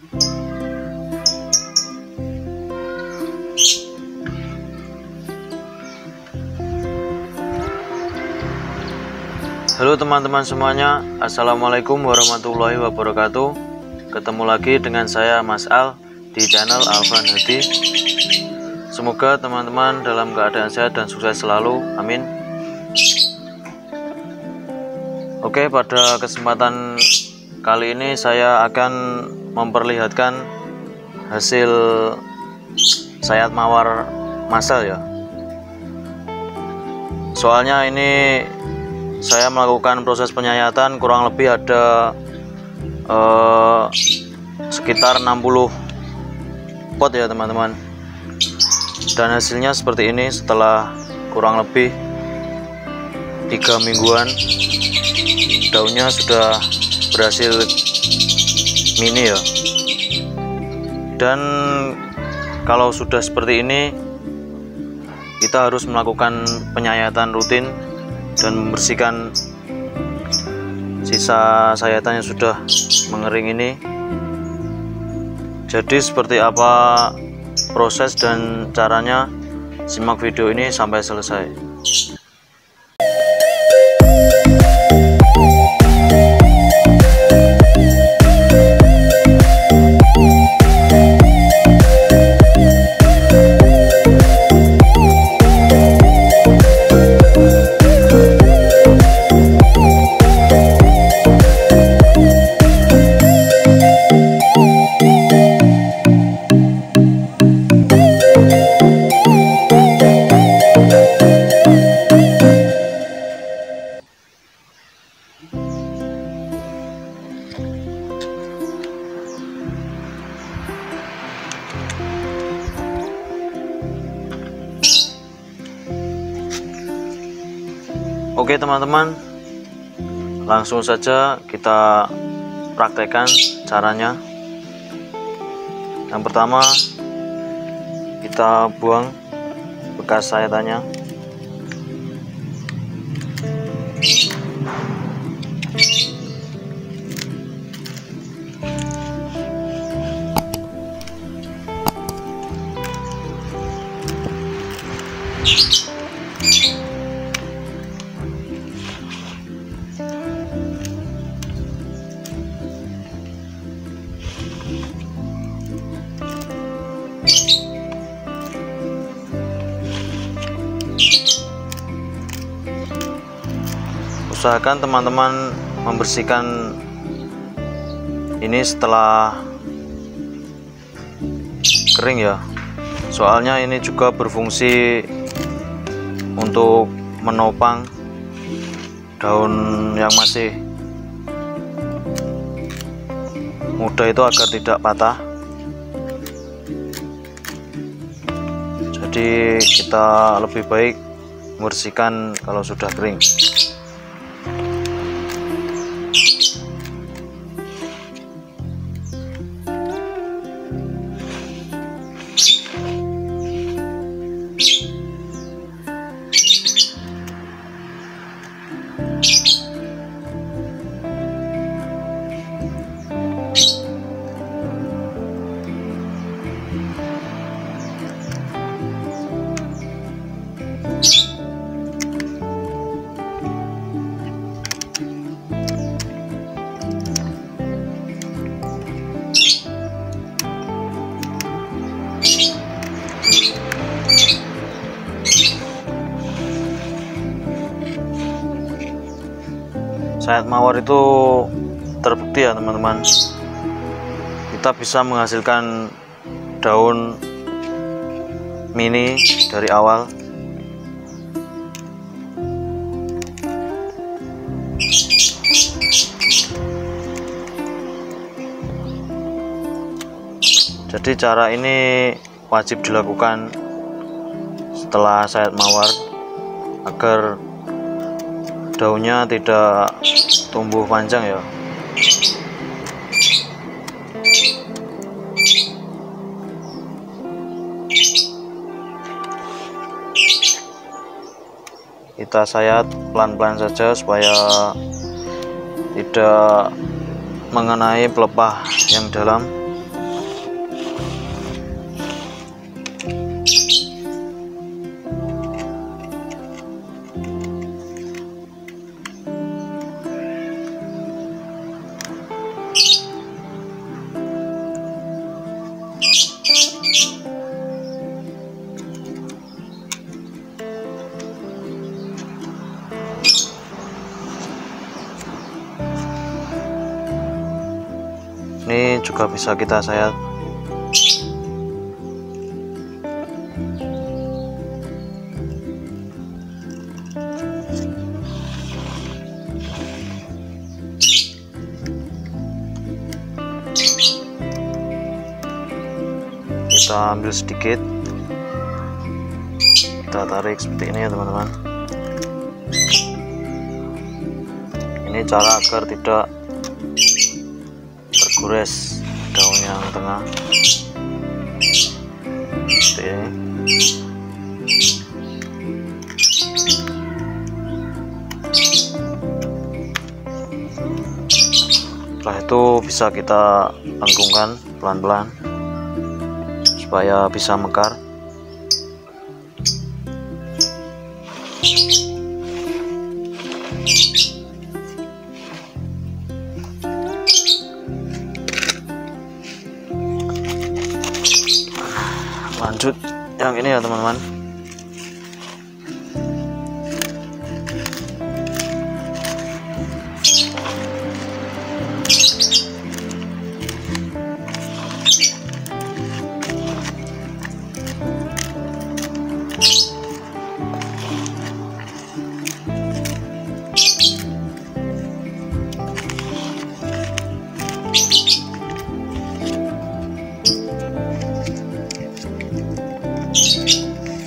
Halo teman-teman semuanya, Assalamualaikum warahmatullahi wabarakatuh. Ketemu lagi dengan saya Mas Al di channel Alfan Hadi. Semoga teman-teman dalam keadaan sehat dan sukses selalu, amin. Oke, pada kesempatan kali ini saya akan memperlihatkan hasil sayat mawar massal ya. Soalnya ini saya melakukan proses penyayatan kurang lebih ada sekitar 60 pot ya teman-teman, dan hasilnya seperti ini setelah kurang lebih 3 mingguan. Daunnya sudah berhasil mini ya, dan kalau sudah seperti ini kita harus melakukan penyayatan rutin dan membersihkan sisa sayatan yang sudah mengering ini. Jadi seperti apa proses dan caranya, simak video ini sampai selesai. Oke teman-teman, langsung saja kita praktekkan caranya. Yang pertama kita buang bekas sayatannya. Usahakan teman-teman membersihkan ini setelah kering ya, soalnya ini juga berfungsi untuk menopang daun yang masih muda itu agar tidak patah. Jadi kita lebih baik membersihkan kalau sudah kering. Sayat mawar itu terbukti ya teman-teman, kita bisa menghasilkan daun mini dari awal. Jadi cara ini wajib dilakukan setelah sayat mawar agar daunnya tidak tumbuh panjang ya. Kita sayat pelan-pelan saja supaya tidak mengenai pelepah yang dalam. ini juga bisa saya kita ambil sedikit, kita tarik seperti ini ya teman-teman. Ini cara agar tidak tergores daun yang tengah seperti ini. Setelah itu bisa kita angkungkan pelan-pelan supaya bisa mekar. Lanjut yang ini ya teman-teman.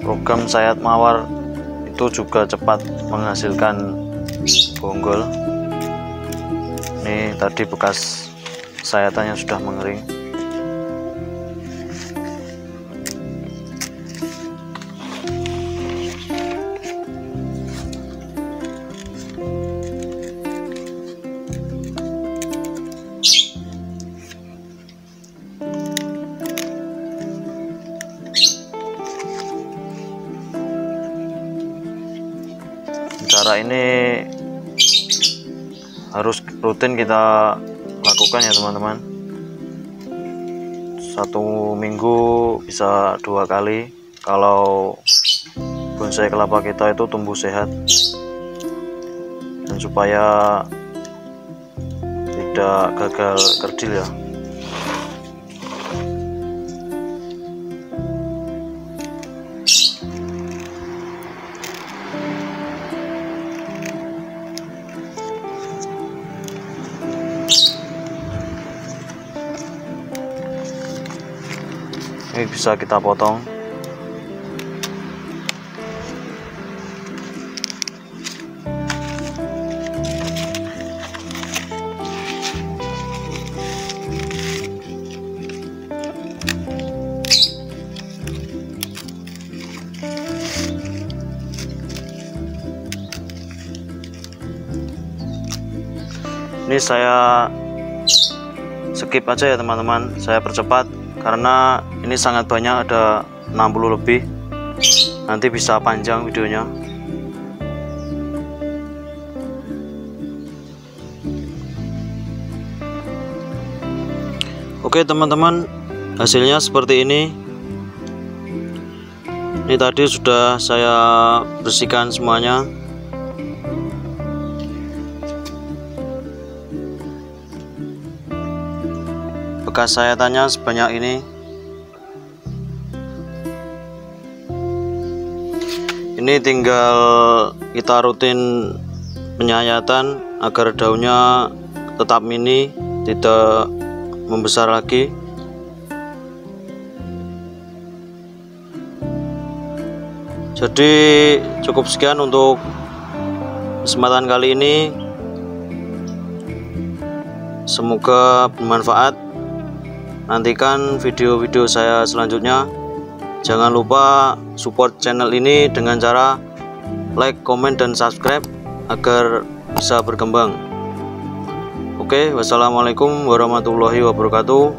Program sayat mawar itu juga cepat menghasilkan bonggol. Ini tadi bekas sayatannya sudah mengering. Cara ini harus rutin kita lakukan ya teman-teman. Satu minggu bisa 2 kali kalau bonsai kelapa kita itu tumbuh sehat, dan supaya tidak gagal kerdil ya. Ini bisa kita potong. Ini saya skip aja ya teman-teman, saya percepat karena ini sangat banyak, ada 60 lebih, nanti bisa panjang videonya. Oke teman-teman, hasilnya seperti ini. Ini tadi sudah saya bersihkan semuanya. Bekas sayatannya sebanyak ini. Ini tinggal kita rutin penyayatan agar daunnya tetap mini, tidak membesar lagi. Jadi cukup sekian untuk kesempatan kali ini. Semoga bermanfaat. Nantikan video-video saya selanjutnya. Jangan lupa support channel ini dengan cara like, komen, dan subscribe agar bisa berkembang. Oke, wassalamualaikum warahmatullahi wabarakatuh.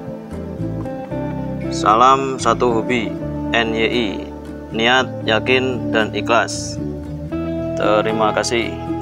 Salam satu hobi NYI, niat, yakin, dan ikhlas. Terima kasih.